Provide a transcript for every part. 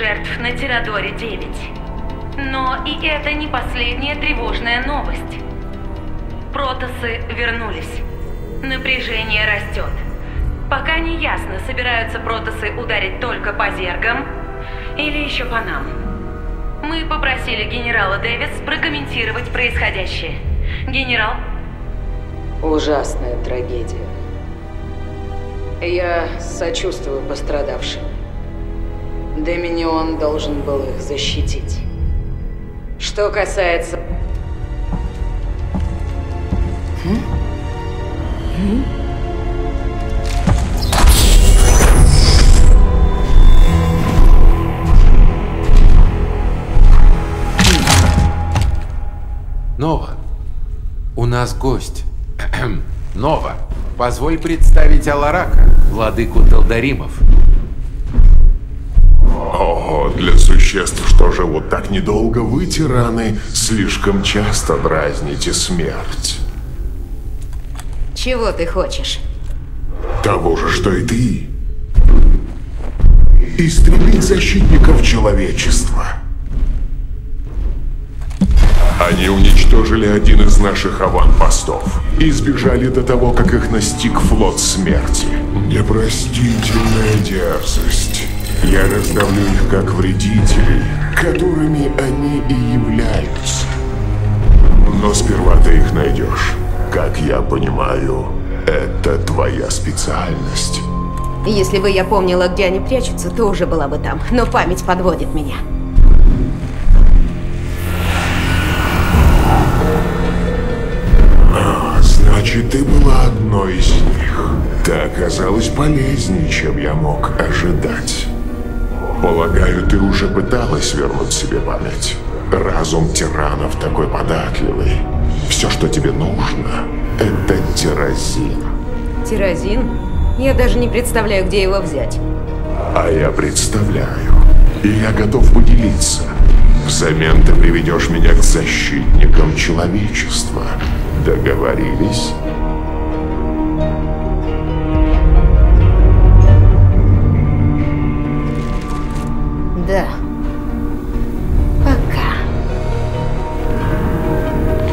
жертв на Тирадоре-9. Но и это не последняя тревожная новость. Протосы вернулись. Напряжение растет. Пока не ясно, собираются протосы ударить только по зергам или еще по нам. Мы попросили генерала Дэвис прокомментировать происходящее. Генерал? Ужасная трагедия. Я сочувствую пострадавшим. Доминион должен был их защитить. Что касается... Нова, у нас гость. Нова, позволь представить Аларака, владыку Талдаримов. Ого, для существ, что живут так недолго, вы, тираны, слишком часто дразните смерть. Чего ты хочешь? Того же, что и ты. Истребить защитников человечества. Они уничтожили один из наших аванпостов и сбежали до того, как их настиг флот смерти. Непростительная дерзость. Я раздавлю их как вредителей, которыми они и являются. Но сперва ты их найдешь. Как я понимаю, это твоя специальность. Если бы я помнила, где они прячутся, то уже была бы там. Но память подводит меня. Значит, ты была одной из них. Ты оказалась полезнее, чем я мог ожидать. Полагаю, ты уже пыталась вернуть себе память. Разум тиранов такой податливый. Все, что тебе нужно, это тирозин. Тирозин? Я даже не представляю, где его взять. А я представляю. И я готов поделиться. Взамен ты приведешь меня к защитникам человечества. Договорились? Да. Пока.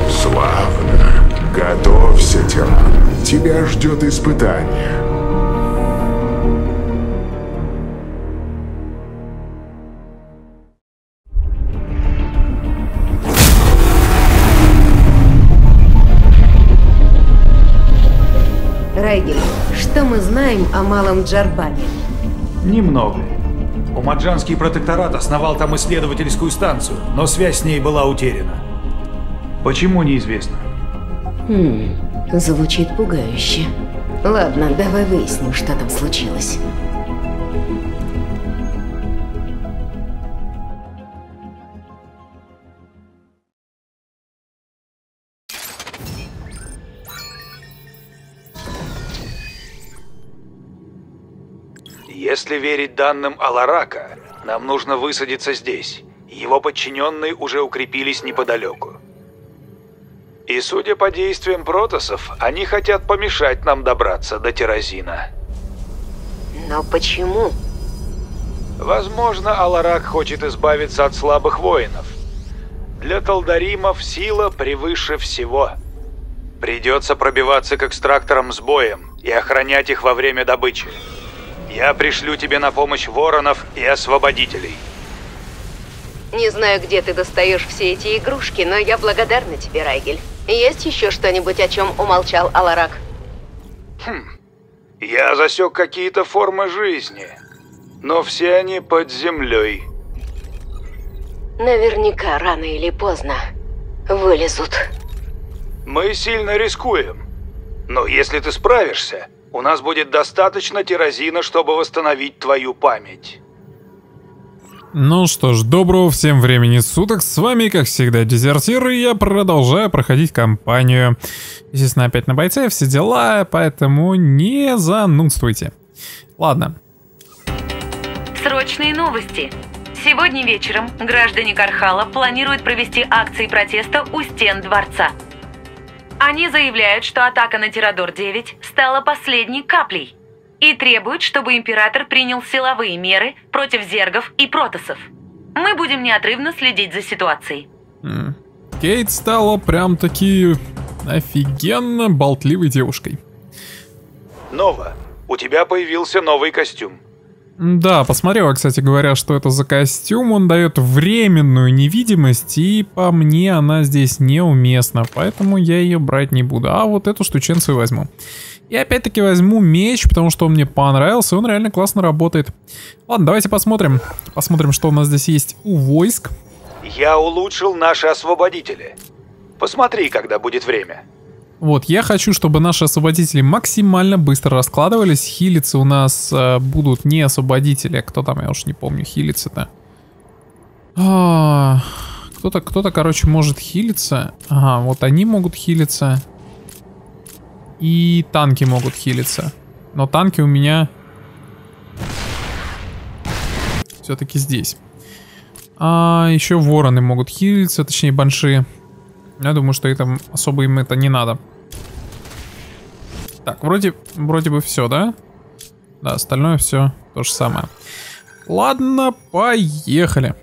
Славно. Готовься, тиран. Тебя ждет испытание. Райгель, что мы знаем о малом Джарбане? Немного. Умоджанский протекторат основал там исследовательскую станцию, но связь с ней была утеряна. Почему, неизвестно. Звучит пугающе. Ладно, давай выясним, что там случилось. Если верить данным Аларака, нам нужно высадиться здесь. Его подчиненные уже укрепились неподалеку. И судя по действиям протоссов, они хотят помешать нам добраться до Тирозина. Но почему? Возможно, Аларак хочет избавиться от слабых воинов. Для Талдаримов сила превыше всего. Придется пробиваться к экстракторам с боем и охранять их во время добычи. Я пришлю тебе на помощь воронов и освободителей. Не знаю, где ты достаешь все эти игрушки, но я благодарна тебе, Райгель. Есть еще что-нибудь, о чем умолчал Аларак? Я засек какие-то формы жизни, но все они под землей. Наверняка рано или поздно вылезут. Мы сильно рискуем, но если ты справишься, у нас будет достаточно тирозина, чтобы восстановить твою память. Ну что ж, доброго всем времени суток. С вами, как всегда, Дезертир, и я продолжаю проходить кампанию. Естественно, опять на бойце, все дела, поэтому не занудствуйте. Ладно. Срочные новости. Сегодня вечером граждане Кархала планируют провести акции протеста у стен дворца. Они заявляют, что атака на Тирадор-9 стала последней каплей. и требует, чтобы император принял силовые меры против зергов и протосов. Мы будем неотрывно следить за ситуацией. Кейт стала прям-таки офигенно болтливой девушкой. Нова, у тебя появился новый костюм. Да, посмотрела, кстати говоря, что это за костюм. Он дает временную невидимость, и по мне она здесь неуместна, поэтому я ее брать не буду. А вот эту штученцию возьму. И опять-таки возьму меч, потому что он мне понравился, и он реально классно работает. Ладно, давайте посмотрим. Посмотрим, что у нас здесь есть у войск. Я улучшил наши освободители. Посмотри, когда будет время. Вот, я хочу, чтобы наши освободители максимально быстро раскладывались. Хилиться у нас будут не освободители. Кто там, я уж не помню, хилиться-то. Кто-то, короче, может хилиться. Ага, вот они могут хилиться. И танки могут хилиться. Но танки у меня все-таки здесь. А еще вороны могут хилиться, точнее банши. Я думаю, что это, особо им это не надо. Так, вроде бы все, да? Да, остальное все то же самое. Ладно, поехали.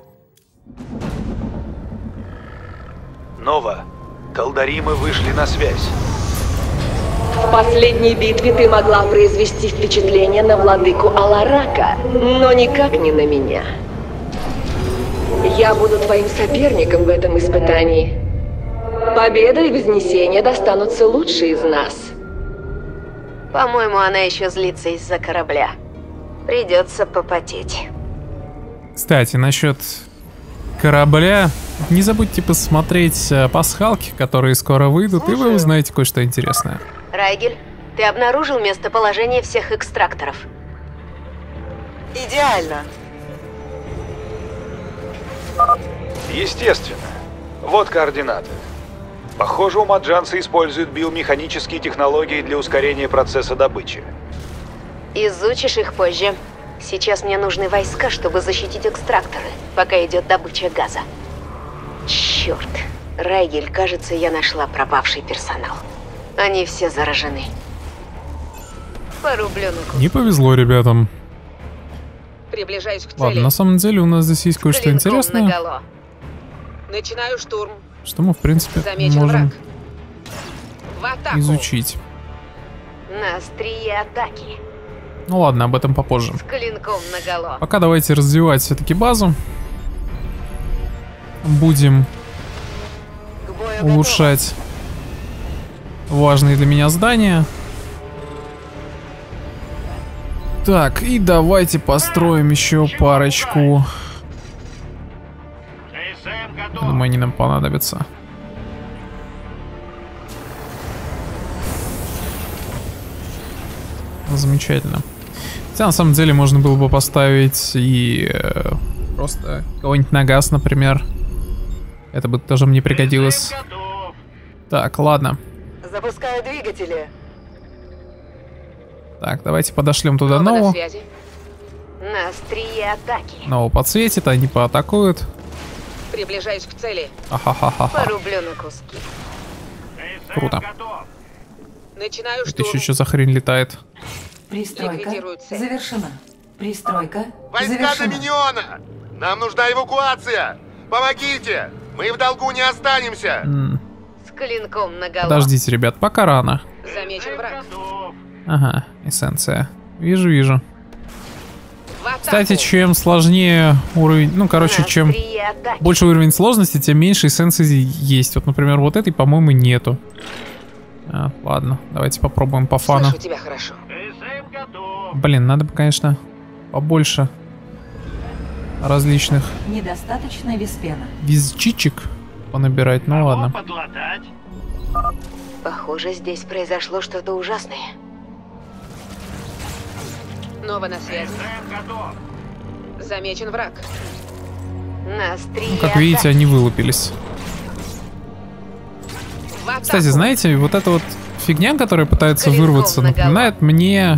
Нова, Талдаримы вышли на связь. В последней битве ты могла произвести впечатление на владыку Аларака, но никак не на меня. Я буду твоим соперником в этом испытании. Победа и вознесение достанутся лучшие из нас. По-моему, она еще злится из-за корабля. Придется попотеть. Кстати, насчет корабля. Не забудьте посмотреть пасхалки, которые скоро выйдут, и вы узнаете кое-что интересное. Райгель, ты обнаружил местоположение всех экстракторов? Идеально. Естественно. Вот координаты. Похоже, у маджанса используют биомеханические технологии для ускорения процесса добычи. Изучишь их позже. Сейчас мне нужны войска, чтобы защитить экстракторы, пока идет добыча газа. Черт. Райгель, кажется, я нашла пропавший персонал. Они все заражены. Порубленку. Не повезло ребятам. Приближаюсь к цели. Ладно, на самом деле у нас здесь есть кое-что интересное. Наголо. Начинаю штурм. Что мы, в принципе, замечен можем враг. Изучить. На острие атаки. Ну ладно, об этом попозже. С клинком наголо. Пока давайте развивать все-таки базу. Будем улучшать важные для меня здания. Так, и давайте построим еще парочку. Думаю, они нам понадобятся. Замечательно. Хотя на самом деле можно было бы поставить и просто кого-нибудь на газ, например. Это бы тоже мне пригодилось. Так, ладно. Запускаю двигатели. Так, давайте подошлем туда Нову. Нову подсветит, они поатакуют. Приближаюсь к цели. Порублю на куски. Круто. Начинаю штурм. Это еще за хрень летает? Пристройка завершена. Пристройка завершена. Войска Доминиона! Нам нужна эвакуация! Помогите! Мы в долгу не останемся! С клинком наголо. Подождите, ребят, пока рано. Замечен враг. Ага, эссенция. Вижу, вижу. Кстати, чем сложнее уровень, ну, короче, чем больше уровень сложности, тем меньше эссенции есть. Вот, например, вот этой, по-моему, нету. А, ладно, давайте попробуем по фану. Блин, надо бы, конечно, побольше различных визчичек понабирать, ну ладно. Похоже, здесь произошло что-то ужасное. Нова на связи. Замечен враг. Ну, как видите, они вылупились. Кстати, знаете, вот эта вот фигня, которая пытается вырваться, напоминает мне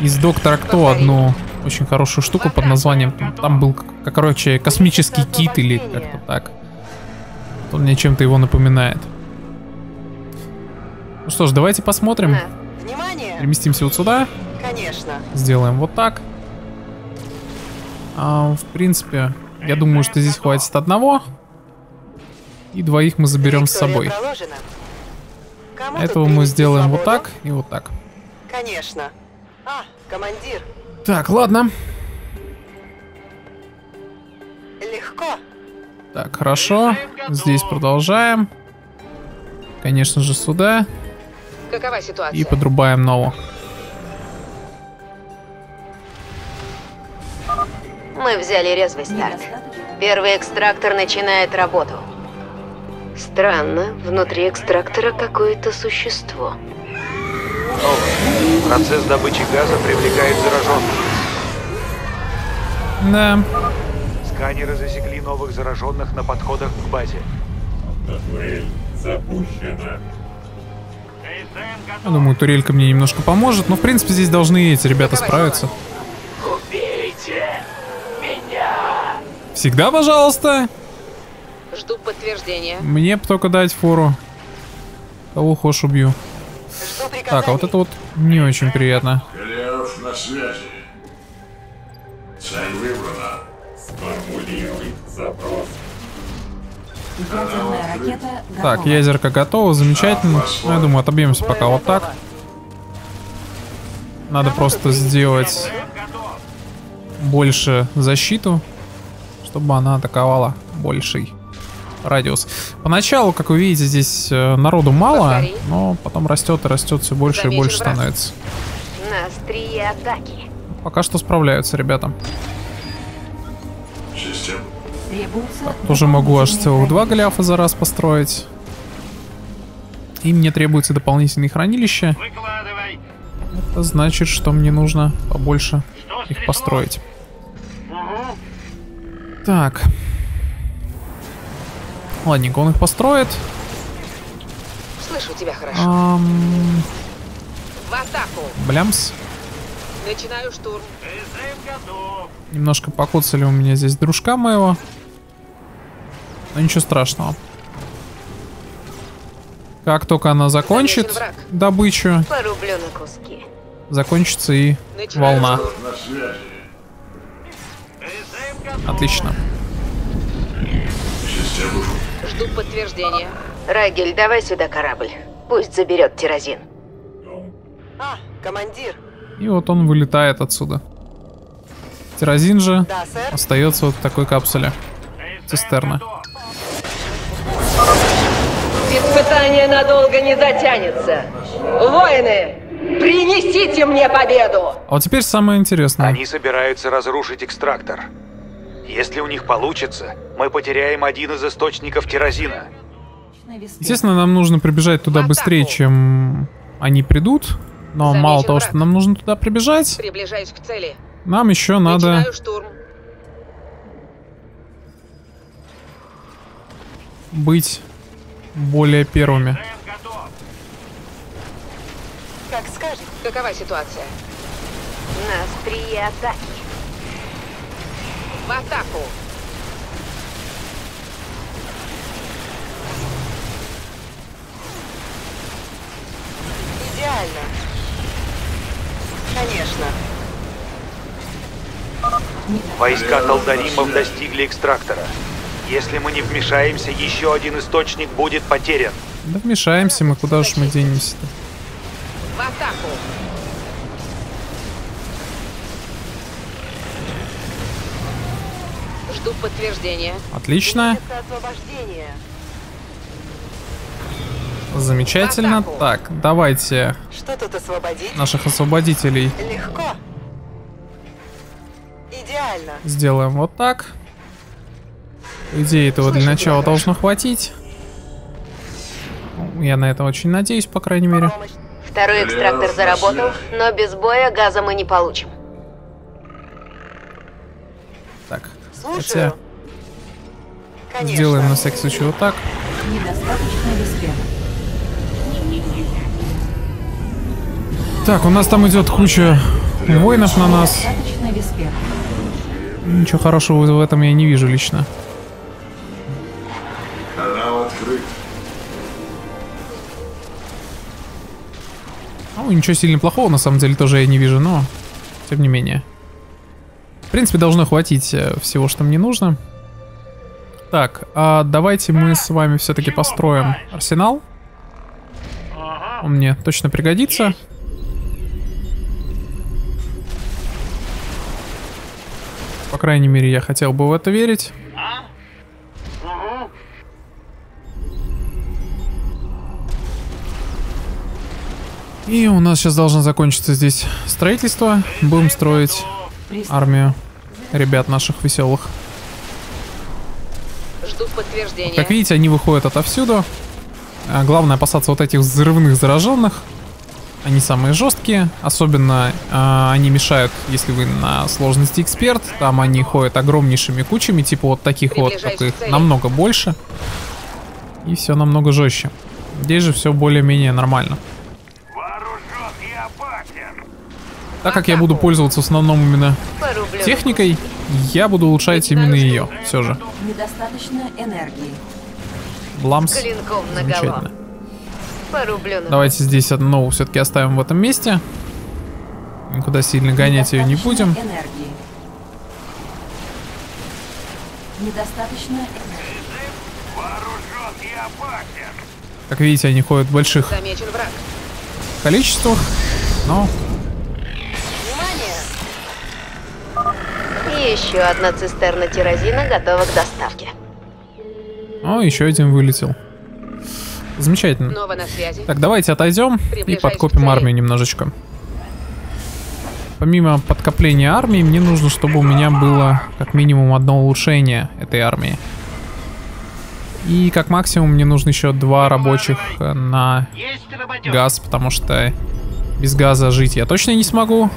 из Доктора Кто одну очень хорошую штуку под названием... Там был, короче, космический кит или как-то так. Он мне чем-то его напоминает. Ну что ж, давайте посмотрим. Переместимся вот сюда. Конечно. Сделаем вот так. В принципе, я думаю, что здесь хватит одного. И двоих мы заберем с собой. Этого мы сделаем вот так и вот так. Конечно. Командир. Так, ладно. Легко. Так, хорошо. Здесь продолжаем. Конечно же, сюда. Какова ситуация? И подрубаем Нову. Мы взяли резвый старт. Первый экстрактор начинает работу. Странно, внутри экстрактора какое-то существо. Новый. Процесс добычи газа привлекает зараженных. Да. Сканеры засекли новых зараженных на подходах к базе. Автотурель запущена. Я думаю, турелька мне немножко поможет, но в принципе здесь должны эти ребята справиться. Убейте меня! Всегда, пожалуйста. Жду подтверждения. Мне бы только дать фору. Кого хочешь, убью. Так, а вот это вот не очень приятно. Голиаф на связи. Цель выбрана. Сформулируй запрос. Так, ядерка готова, замечательно. Я думаю, отобьемся пока вот так. Надо просто сделать больше защиту, чтобы она атаковала больший радиус. Поначалу, как вы видите, здесь народу мало, но потом растет и растет, все больше и больше становится. Пока что справляются, ребята. Так, тоже могу аж целых 2 голиафа за раз построить. И мне требуется дополнительные хранилища. Это значит, что мне нужно побольше их построить. Так. Ладненько, он их построит. Слышу тебя хорошо. В атаку. Блямс. Начинаю штурм. Немножко покоцали у меня здесь дружка моего. Но ничего страшного. Как только она закончит добычу, закончится и волна. Отлично. Жду подтверждения. Райгель, давай сюда корабль. Пусть заберет Тирозин. Командир. И вот он вылетает отсюда. Тирозин же остается вот в такой капсуле. Цистерна. Испытание надолго не затянется. Воины, принесите мне победу! А вот теперь самое интересное. Они собираются разрушить экстрактор. Если у них получится, мы потеряем один из источников тирозина. Естественно, нам нужно прибежать туда быстрее, чем они придут. Но мало того, что нам нужно туда прибежать, нам еще надо быть более первыми. Как скажешь, какова ситуация? Нас 3 атаки. В атаку. Идеально. Конечно. Войска Талдаримов достигли экстрактора. Если мы не вмешаемся, еще один источник будет потерян. Да вмешаемся мы, куда же мы денемся-то? В атаку. Жду подтверждения. Отлично. Замечательно. Так, давайте наших освободителей. Легко. Идеально. Сделаем вот так. Идеи этого для начала должно хватить. Я на это очень надеюсь, по крайней мере. Второй экстрактор заработал, но без боя газа мы не получим. Так, хотя сделаем на всякий случай вот так. Так, у нас там идет куча воинов на нас. Ничего хорошего в этом я не вижу лично. Ну, ничего сильно плохого на самом деле тоже я не вижу, но тем не менее. В принципе, должно хватить всего, что мне нужно. Так, а давайте мы с вами все-таки построим арсенал. Он мне точно пригодится. По крайней мере, я хотел бы в это верить. И у нас сейчас должно закончиться здесь строительство. Будем строить армию ребят наших веселых. Жду подтверждения. Вот, как видите, они выходят отовсюду. Главное опасаться вот этих взрывных зараженных. Они самые жесткие. Особенно они мешают, если вы на сложности эксперт. Там они ходят огромнейшими кучами, типа вот таких вот, только их намного больше. И все намного жестче. Здесь же все более-менее нормально. Так как я буду пользоваться в основном именно техникой, я буду улучшать именно ее, все же. Недостаточно энергии. Ламс. Замечательно. Давайте здесь одну все-таки оставим в этом месте. Никуда сильно гонять ее не будем. Энергии. Недостаточно энергии. Как видите, они ходят в больших количествах, но... Еще одна цистерна тирозина готова к доставке. О, еще один вылетел. Замечательно. Нова на связи. Так, давайте отойдем и подкопим армию немножечко. Помимо подкопления армии, мне нужно, чтобы у меня было как минимум одно улучшение этой армии. И как максимум мне нужно еще 2 рабочих на газ, потому что без газа жить я точно не смогу.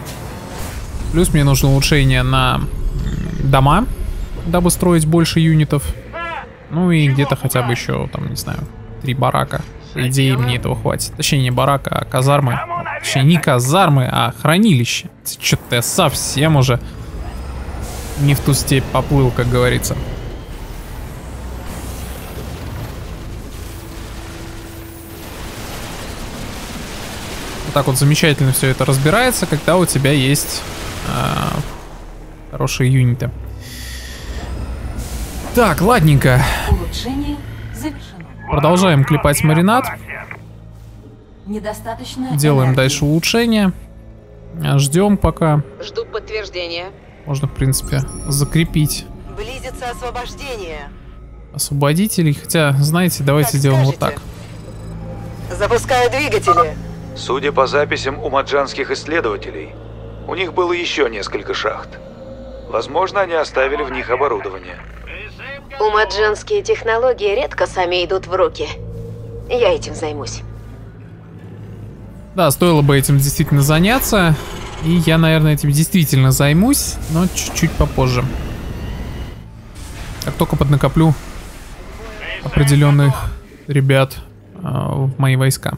Плюс мне нужно улучшение на... дома, дабы строить больше юнитов. Ну и где-то хотя бы еще, там, не знаю, 3 барака. По идее, мне этого хватит. Точнее, не барака, а казармы. Точнее, не казармы, а хранилище. Что-то я совсем уже не в ту степь поплыл, как говорится. Вот так вот замечательно все это разбирается, когда у тебя есть... хорошие юниты. Так, ладненько. Продолжаем клепать маринад. Делаем дальше улучшение. Ждем пока. Жду подтверждения. Можно, в принципе, закрепить. Близится освобождение. Освободителей. хотя, знаете, давайте сделаем вот так. Запускаю двигатели. Судя по записям у маджанских исследователей, у них было еще несколько шахт. Возможно, они оставили в них оборудование. Умоджанские технологии редко сами идут в руки. Я этим займусь. Да, стоило бы этим действительно заняться. И я, наверное, этим действительно займусь, но чуть-чуть попозже. Как только поднакоплю определенных ребят в мои войска.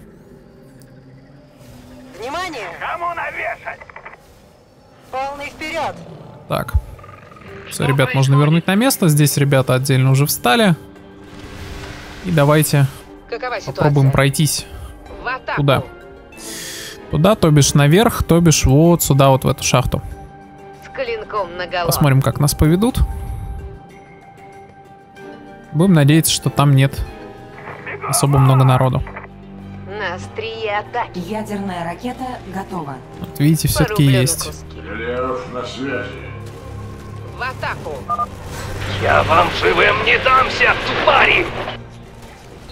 Внимание! Кому навешать? Полный вперед! Так, все, ребят, можно вернуть на место. Здесь ребята отдельно уже встали. И давайте попробуем пройтись. Туда. Туда, то бишь наверх, то бишь вот сюда, вот в эту шахту. Посмотрим, как нас поведут. Будем надеяться, что там нет особо много народу. Ядерная ракета готова. Вот видите, все-таки есть. В атаку. Я вам живым не дамся, твари!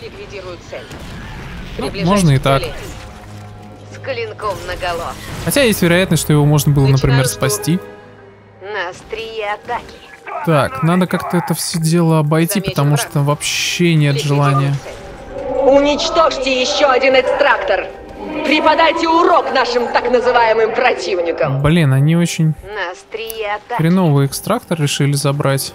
Ликвидируют цель. Ну, можно и так. С клинком наголо. Хотя есть вероятность, что его можно было, например, спасти. Нас 3 атаки. Так, надо как-то это все дело обойти, потому что вообще нет желания. Уничтожьте еще один экстрактор. Преподайте урок нашим так называемым противникам. Блин, они очень хреновый экстрактор решили забрать.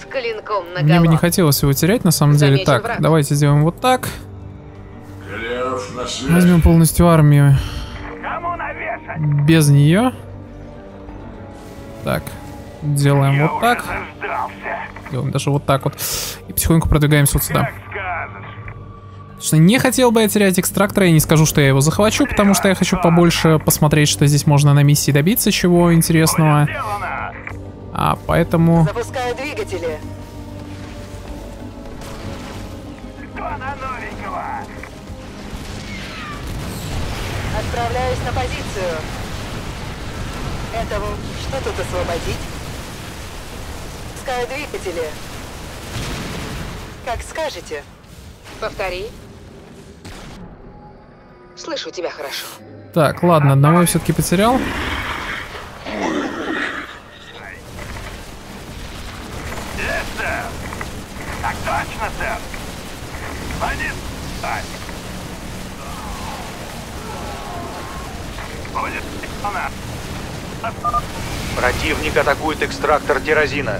С клинком наголо. Мне бы не хотелось его терять, на самом деле. Так, враг. Давайте сделаем вот так. Возьмем полностью армию без нее. Так, делаем вот так. Делаем даже вот так вот. И потихоньку продвигаемся вот сюда. Что не хотел бы я терять экстрактор, я не скажу, что я его захвачу, потому что я хочу побольше посмотреть, что здесь можно на миссии добиться, чего интересного. А поэтому... Запускаю двигатели. Отправляюсь на позицию. Этого что тут освободить? Пускаю двигатели. Как скажете. Повтори. Слышу тебя хорошо. Так, ладно, одного я все-таки потерял. Так точно, сэр. Один. Будет она. Противник атакует экстрактор Тирозина.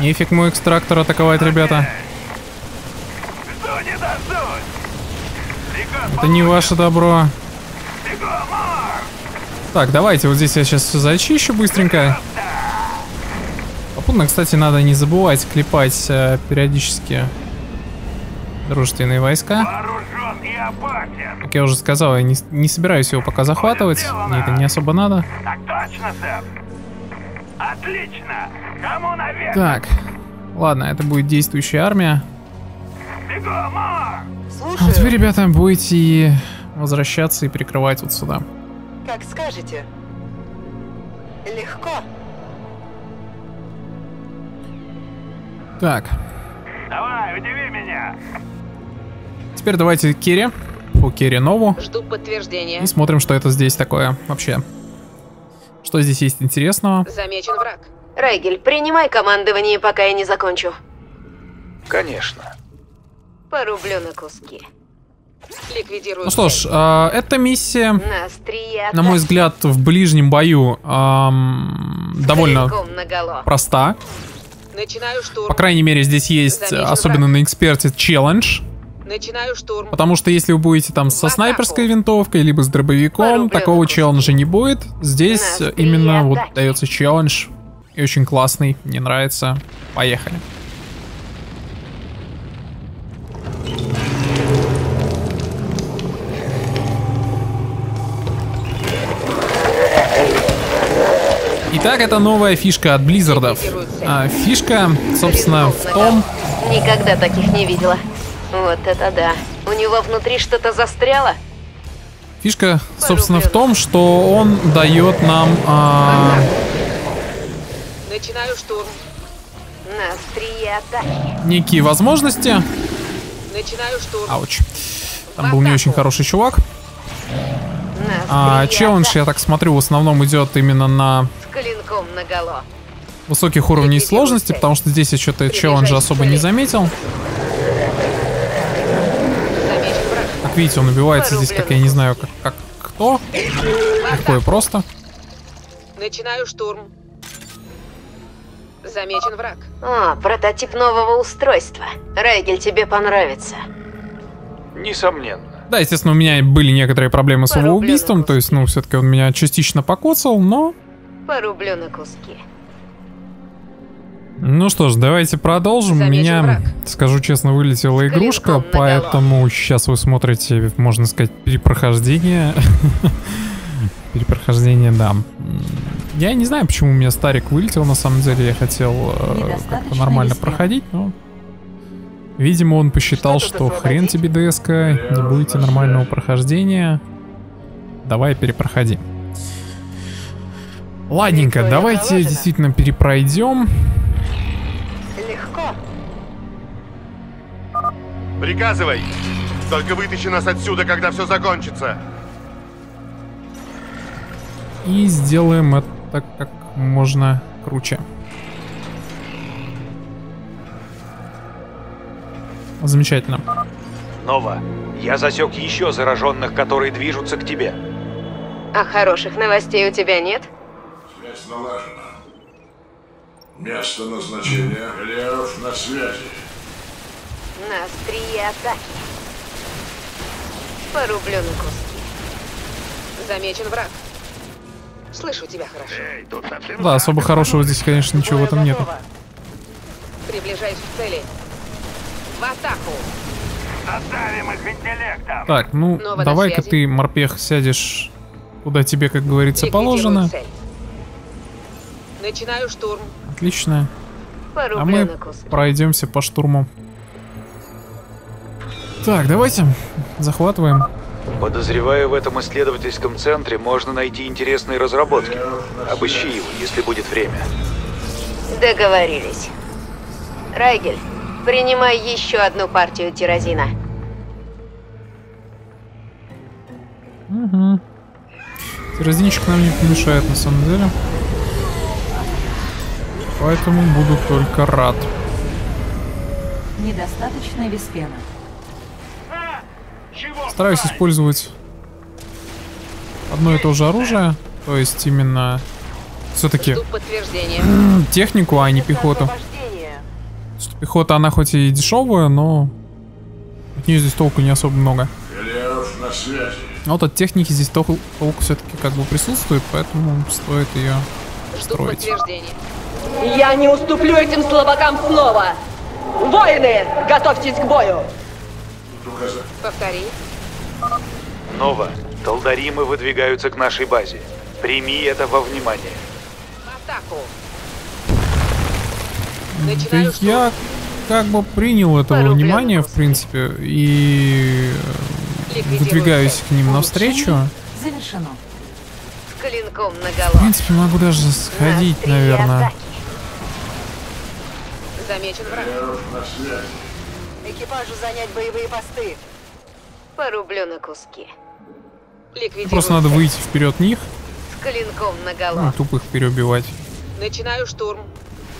Нифиг мой экстрактор атаковать, ребята. Это не ваше добро. Так, давайте, вот здесь я сейчас все зачищу быстренько. Попутно, кстати, надо не забывать клепать периодически дружественные войска. Как я уже сказал, я не собираюсь его пока захватывать. Мне это не особо надо. Так точно, сэр. Отлично. Кому наверх? Так, ладно, это будет действующая армия. А вот вы, ребята, будете возвращаться и прикрывать вот сюда. Как скажете. Легко. Так. Давай, удиви меня. Теперь давайте Керри. Фу, Керри Нову. Жду подтверждения. И смотрим, что это здесь такое вообще. Что здесь есть интересного? Замечен враг. Райгель, принимай командование, пока я не закончу. Конечно. Порублю на куски. Ликвидирую. Ну что ж, эта миссия, на мой взгляд, в ближнем бою довольно проста. Начинаю штурм. По крайней мере, здесь есть, особенно на эксперте, челлендж. Начинаю штурм. Потому что если вы будете там со снайперской винтовкой, либо с дробовиком, такого челленджа не будет. Здесь именно вот дается челлендж. И очень классный, мне нравится. Поехали. Итак, это новая фишка от Blizzard. Фишка, собственно, в том... Никогда таких не видела. Вот это да. У него внутри что-то застряло? Фишка, собственно, в том, что он дает нам... Начинаю штурм. Нас три атаки. Некие возможности. Начинаю штурм. Ауч. Там был не очень хороший чувак. Челлендж, я так смотрю, в основном идет именно на высоких уровней сложности, потому что здесь я что-то челленджа особо не заметил. Как видите, он убивается здесь, как я не знаю, как кто. Такое просто. Начинаю штурм. Замечен враг. О, прототип нового устройства. Райгель, тебе понравится. Несомненно. Да, естественно, у меня были некоторые проблемы с его убийством, то есть, ну, все-таки он меня частично покоцал, но... Порублю на куски. Ну что ж, давайте продолжим. Замечен у меня, враг. Скажу честно, вылетела игрушка, поэтому сейчас вы смотрите, можно сказать, перепрохождение. Перепрохождение, да. Я не знаю, почему у меня старик вылетел, на самом деле я хотел как-то нормально проходить, но... Видимо, он посчитал, что хрен тебе, ДСК, не будете нормального прохождения. Давай перепроходи. Ладненько, давайте действительно перепройдем. Легко. Приказывай! Только вытащи нас отсюда, когда все закончится. И сделаем это как можно круче. Замечательно. Нова, я засек еще зараженных, которые движутся к тебе. А хороших новостей у тебя нет? Связь налажена. Место назначения. Голиаф на связи. Нас три атаки. Порублю на куски. Замечен враг. Слышу тебя хорошо. Эй, да, особо хорошего здесь, конечно, ничего в этом нет. Приближаюсь к цели. В атаку! Оставим их интеллектом! Так, ну давай-ка ты, морпех, сядешь куда тебе, как говорится, положено. Начинаю штурм. Отлично. А мы пройдемся по штурму. Так, давайте захватываем. Подозреваю, в этом исследовательском центре можно найти интересные разработки. Обыщи его, если будет время. Договорились. Райгель, принимай еще одну партию тирозина. Угу. Тирозинчик нам не помешает, на самом деле. Поэтому буду только рад. Недостаточно виспена. Стараюсь использовать одно и то же оружие, то есть именно все-таки технику, а не пехоту. Что пехота, она хоть и дешевая, но от нее здесь толку не особо много. Но вот от техники здесь толку все-таки как бы присутствует, поэтому стоит ее строить. Я не уступлю этим слабакам снова! Воины, готовьтесь к бою! Повтори. Нова, талдаримы выдвигаются к нашей базе. Прими это во внимание. Атаку. Начинаю штурм. Я как бы принял это во внимание, в принципе, и выдвигаюсь к ним навстречу. Завершено. С клинком наголо. В принципе, могу даже сходить, наверное. Замечен враг. Экипажу занять боевые посты. Порублю на куски. Просто надо выйти вперед них. С клинком наголо. Ну, тупых переубивать. Начинаю штурм.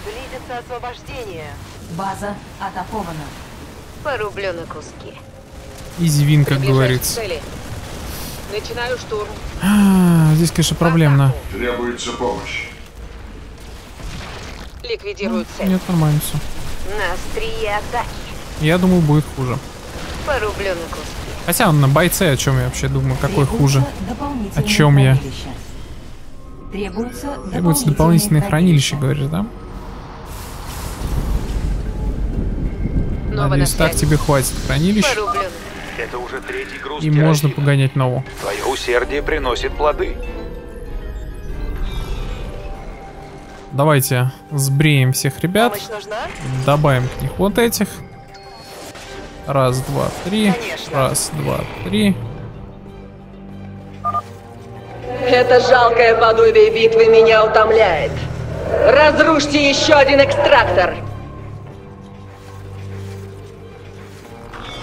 Близится освобождение. База атакована. Порублю на куски. Извин, как говорится. Начинаю штурм. Здесь, конечно, проблемно. Требуется помощь. Ликвидируют цель. Нет, нормально все. Нас три атаки. Я думаю, будет хуже. Хотя он на бойце, о чем я вообще думаю, какой хуже. О чем я? Требуется дополнительное хранилище, говоришь, да? Надеюсь, так тебе хватит хранилищ. Это уже третий груз. И можно погонять нового. Твое усердие приносит плоды. Давайте сбреем всех ребят. Добавим к них вот этих. Раз, два, три. Конечно. Раз, два, три. Эта жалкая подобие битвы меня утомляет. Разрушьте еще один экстрактор.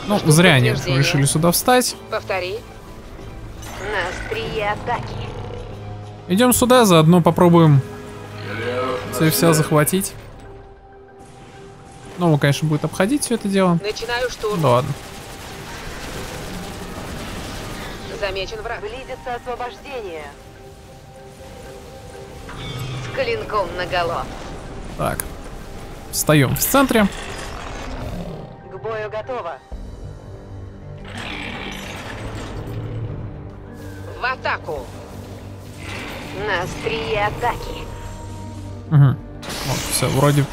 Ну, зря они решили сюда встать. Повтори. Нас три атаки. Идем сюда, заодно попробуем цель вся захватить. Ну, конечно, будет обходить все это дело. Начинаю штурм. Ну, ладно. Замечен враг. Близится освобождение. С клинком наголо. Так. Встаем в центре. К бою готово. В атаку. Нас три атаки. Угу. Вот, все, вроде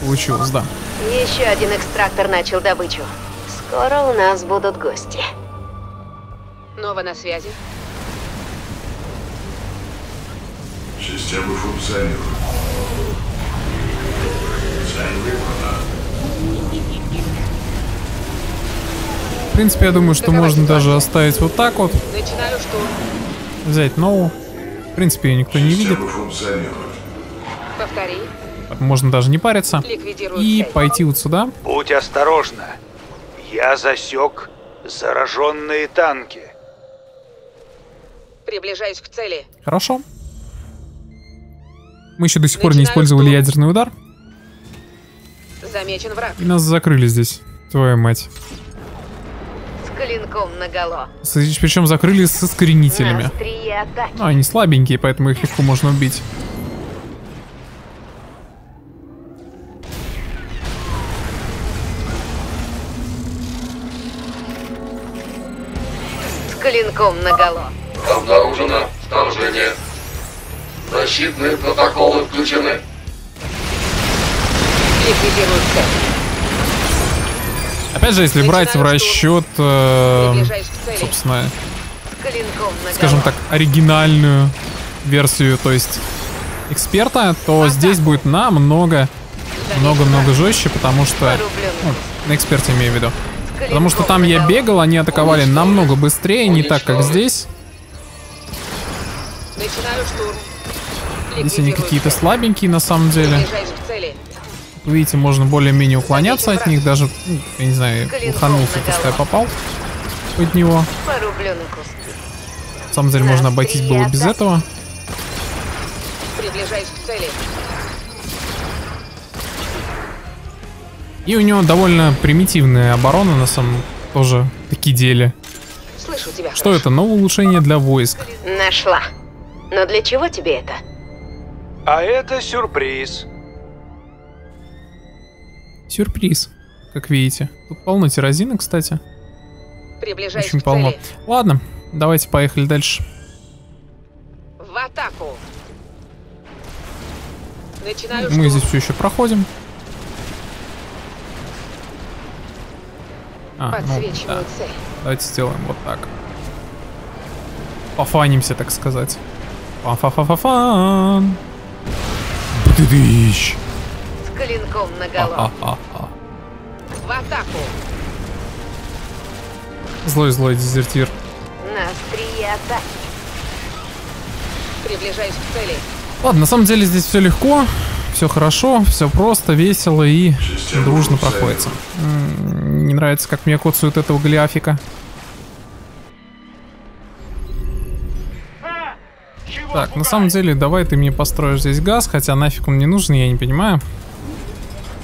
получилось, да. Еще один экстрактор начал добычу. Скоро у нас будут гости. Нова на связи. Система функционирует. В принципе, я думаю, что можно даже оставить вот так вот. Начинаю штурм. Взять новую. В принципе, ее никто не видит. Повтори. Можно даже не париться. И пойти вот сюда. Будь осторожна. Я засек зараженные танки. Приближаюсь к цели. Хорошо. Мы еще до сих пор не использовали ядерный удар. Замечен враг. И нас закрыли здесь. Твою мать. С клинком наголо. Причем закрыли с искоренителями. Ну, они слабенькие, поэтому их легко можно убить. Клинком наголо. Обнаружено вторжение. Защитные протоколы включены. Ликвидируется. Опять же, если брать в расчет, собственно, скажем так, оригинальную версию, то есть эксперта, то здесь будет намного жестче, потому что, ну, на эксперте имею в виду, потому что там я бегал, они атаковали намного быстрее, не так, как здесь. Здесь они какие-то слабенькие на самом деле. Видите, можно более-менее уклоняться от них, даже, я не знаю, уханулся, пускай попал от него. На самом деле можно обойтись было без этого. И у него довольно примитивная оборона на самом тоже таки деле. Что это? Новое улучшение для войск. Нашла. Но для чего тебе это? А это сюрприз. Сюрприз, как видите. Тут полно тирозина, кстати. Очень полно. Ладно, давайте поехали дальше. В атаку. Мы здесь все еще проходим. Ну, да. Давайте сделаем вот так. Пофанимся, так сказать. Фа-фа-фа-фа-фан. Бдыдыщ. С клинком наголо. В атаку. Злой-злой дезертир. Нас приближаюсь к цели. Ладно, на самом деле здесь все легко, все хорошо, все просто, весело и дружно проходится. Не нравится, как меня коцают этого голиафика. Так, на самом деле, давай ты мне построишь здесь газ, хотя нафиг он мне нужен, я не понимаю.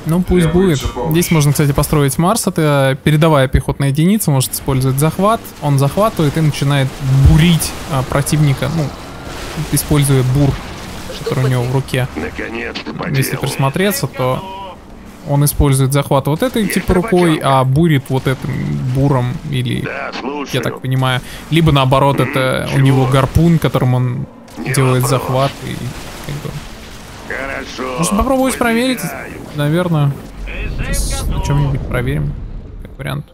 Ну, пусть будет. Здесь можно, кстати, построить Марс, это передовая пехотная единица, может использовать захват. Он захватывает и начинает бурить противника, ну, используя бур, который у него в руке. Если присмотреться, то он использует захват вот этой типа рукой, а бурит вот этим буром, или, я так понимаю, либо наоборот, это у него гарпун, которым он делает захват. И, как бы... Может, попробовать проверить? Наверное, сейчас на чем-нибудь проверим, как вариант.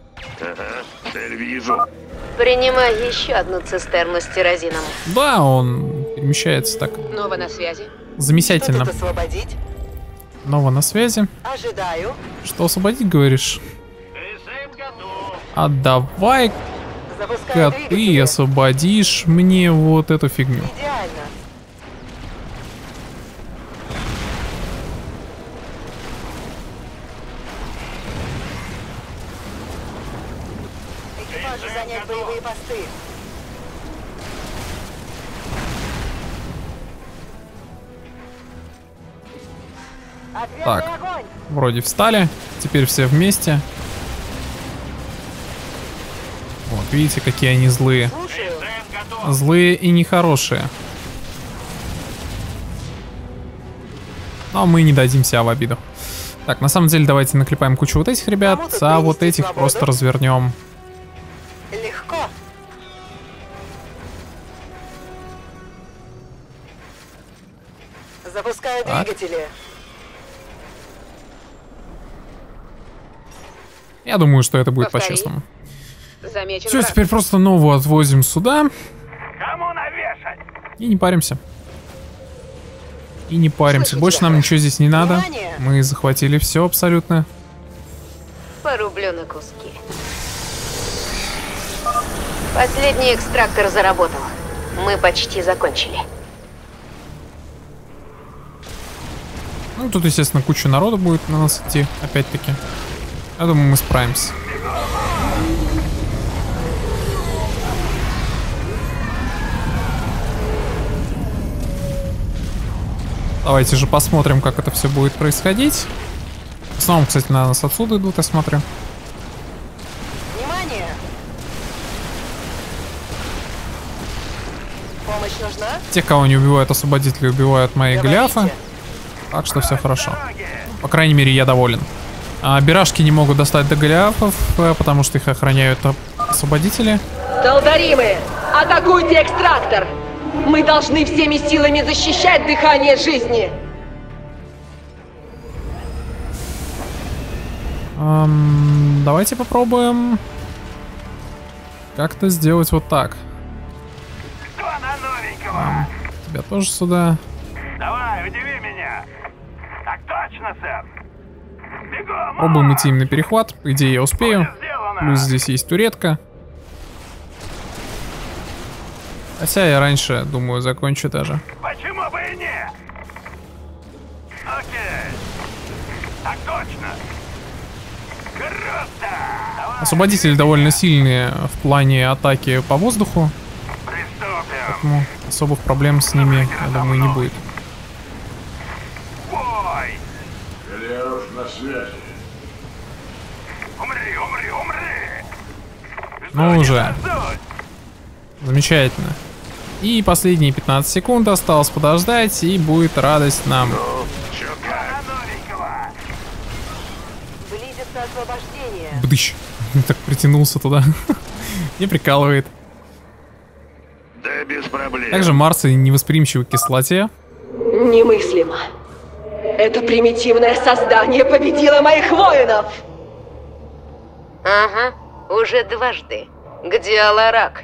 Принимай еще одну цистерну с тирозином. Да, он перемещается так. Нова на связи. Замечательно. Нова на связи. Ожидаю. Что освободить, говоришь? А давай-ка ты освободишь мне вот эту фигню. Идеально. Так, вроде встали, теперь все вместе. Вот, видите, какие они злые. Злые и нехорошие. Но мы не дадимся в обиду. Так, на самом деле, давайте наклепаем кучу вот этих ребят, а вот этих просто развернем. Легко. Запускаю двигатели. Я думаю, что это будет по-честному. Все, теперь просто новую отвозим сюда. И не паримся. Больше нам ничего здесь не надо. Мы захватили все абсолютно. Порублю на куски. Последний экстрактор заработал. Мы почти закончили. Ну, тут, естественно, куча народа будет на нас идти, опять-таки. Я думаю, мы справимся. Давайте же посмотрим, как это все будет происходить. В основном, кстати, на нас отсюда идут, я смотрю. Внимание! Помощь нужна? Те, кого не убивают освободители, убивают мои голиафы. Так что все хорошо. По крайней мере, я доволен. Бирашки не могут достать до голиафов, потому что их охраняют освободители. Талдаримы, атакуйте экстрактор! Мы должны всеми силами защищать дыхание жизни! Давайте попробуем как-то сделать вот так. Кто на новенького? Тебя тоже сюда. Давай, удиви меня. Так точно, сэр. Бегом. Пробуем идти им на перехват. По идее, я успею. Плюс здесь есть туретка. Хотя я раньше, думаю, закончу даже. Почему бы и не? Окей. Так точно. Круто. Освободители довольно сильные в плане атаки по воздуху. Поэтому особых проблем с ними, я думаю, не будет. Бой! Голиаф на связи. Умри, умри, умри! Ну уже. Замечательно. И последние 15 секунд осталось подождать, и будет радость нам. Близится освобождение. Бдыщ. Так притянулся туда. Не прикалывает. Да без проблем. Также Марсы невосприимчивы к кислоте. Немыслимо. Это примитивное создание победило моих воинов. Ага, уже дважды. Где Аларак?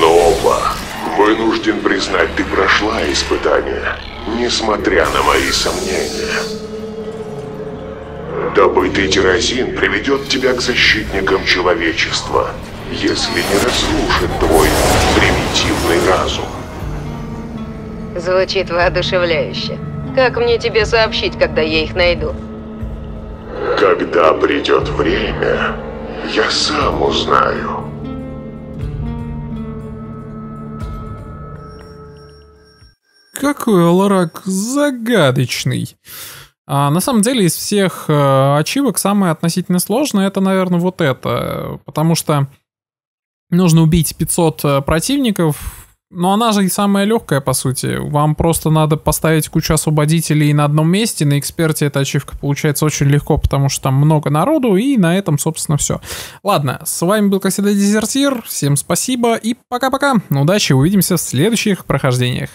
Нова, вынужден признать, ты прошла испытание, несмотря на мои сомнения. Добытый тирозин приведет тебя к защитникам человечества, если не разрушит твой примитивный разум. Звучит воодушевляюще. Как мне тебе сообщить, когда я их найду? Когда придет время, я сам узнаю. Какой Аларак загадочный. На самом деле из всех ачивок самое относительно сложное это, наверное, вот это. Потому что нужно убить 500 противников. Но она же и самая легкая, по сути. Вам просто надо поставить кучу освободителей на одном месте. На эксперте эта ачивка получается очень легко, потому что там много народу. И на этом, собственно, все. Ладно, с вами был, как всегда, Дезертир. Всем спасибо и пока-пока. Удачи, увидимся в следующих прохождениях.